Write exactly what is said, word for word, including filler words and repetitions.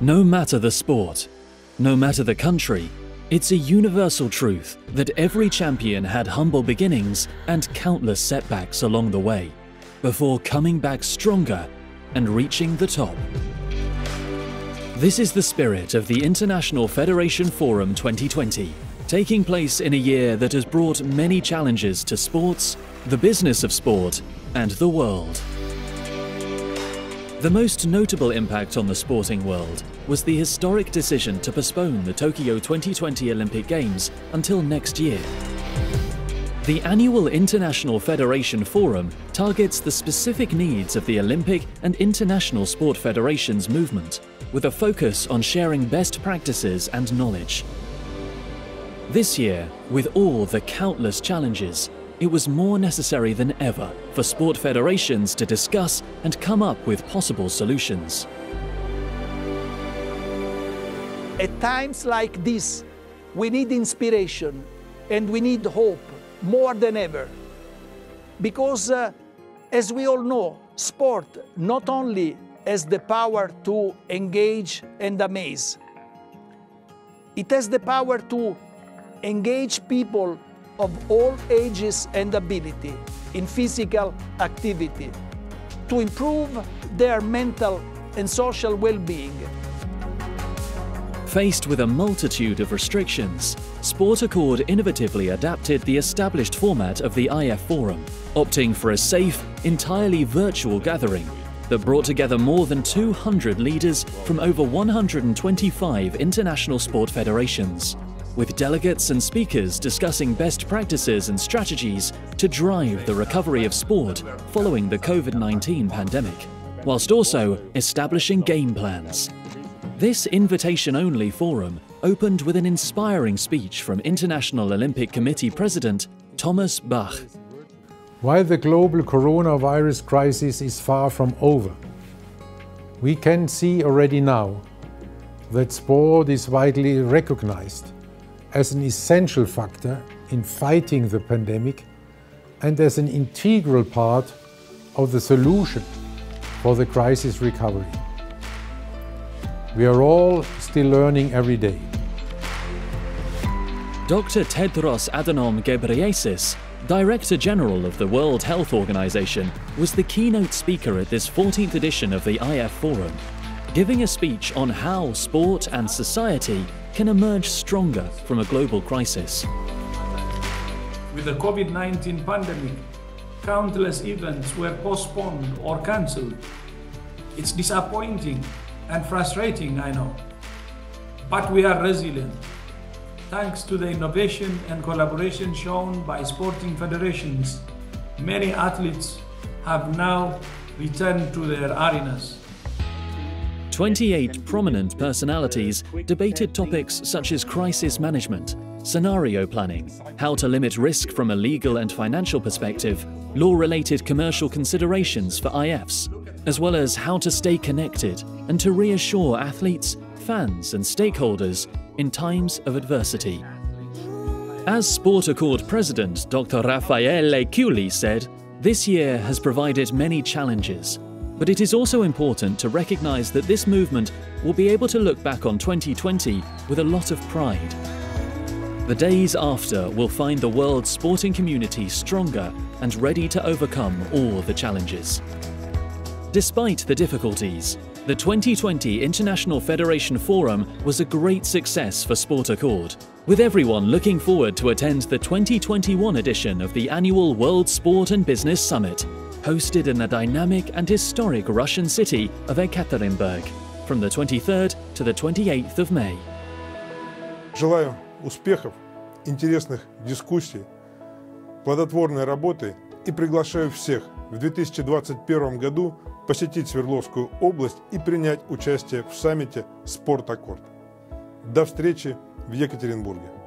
No matter the sport, no matter the country, it's a universal truth that every champion had humble beginnings and countless setbacks along the way, before coming back stronger and reaching the top. This is the spirit of the International Federation Forum twenty twenty, taking place in a year that has brought many challenges to sports, the business of sport, and the world. The most notable impact on the sporting world was the historic decision to postpone the Tokyo twenty twenty Olympic Games until next year. The annual International Federation Forum targets the specific needs of the Olympic and International Sport Federations movement, with a focus on sharing best practices and knowledge. This year, with all the countless challenges, it was more necessary than ever for sport federations to discuss and come up with possible solutions. At times like this, we need inspiration and we need hope more than ever. Because, uh, as we all know, sport not only has the power to engage and amaze, it has the power to engage people of all ages and ability in physical activity, to improve their mental and social well-being. Faced with a multitude of restrictions, SportAccord innovatively adapted the established format of the I F Forum, opting for a safe, entirely virtual gathering that brought together more than two hundred leaders from over one hundred twenty-five international sport federations, with delegates and speakers discussing best practices and strategies to drive the recovery of sport following the COVID nineteen pandemic, whilst also establishing game plans. This invitation-only forum opened with an inspiring speech from International Olympic Committee President Thomas Bach. While the global coronavirus crisis is far from over, we can see already now that sport is widely recognized as an essential factor in fighting the pandemic and as an integral part of the solution for the crisis recovery. We are all still learning every day. Doctor Tedros Adhanom Ghebreyesus, Director General of the World Health Organization, was the keynote speaker at this fourteenth edition of the I F Forum, giving a speech on how sport and society can emerge stronger from a global crisis. With the COVID nineteen pandemic, countless events were postponed or cancelled. It's disappointing and frustrating, I know. But we are resilient, thanks to the innovation and collaboration shown by sporting federations. Many athletes have now returned to their arenas. twenty-eight prominent personalities debated topics such as crisis management, scenario planning, how to limit risk from a legal and financial perspective, law-related commercial considerations for I Fs, as well as how to stay connected and to reassure athletes, fans and stakeholders in times of adversity. As SportAccord President Doctor Raphael Leculli said, this year has provided many challenges, but it is also important to recognize that this movement will be able to look back on twenty twenty with a lot of pride. The days after will find the world's sporting community stronger and ready to overcome all the challenges. Despite the difficulties, the twenty twenty International Federation Forum was a great success for SportAccord, with everyone looking forward to attend the twenty twenty-one edition of the annual World Sport and Business Summit, hosted in the dynamic and historic Russian city of Yekaterinburg, from the twenty-third to the twenty-eighth of May. Желаю успехов, интересных дискуссий, плодотворной работы и приглашаю всех в две тысячи двадцать первом году посетить Свердловскую область и принять участие в саммите «SportAccord». До встречи в Екатеринбурге.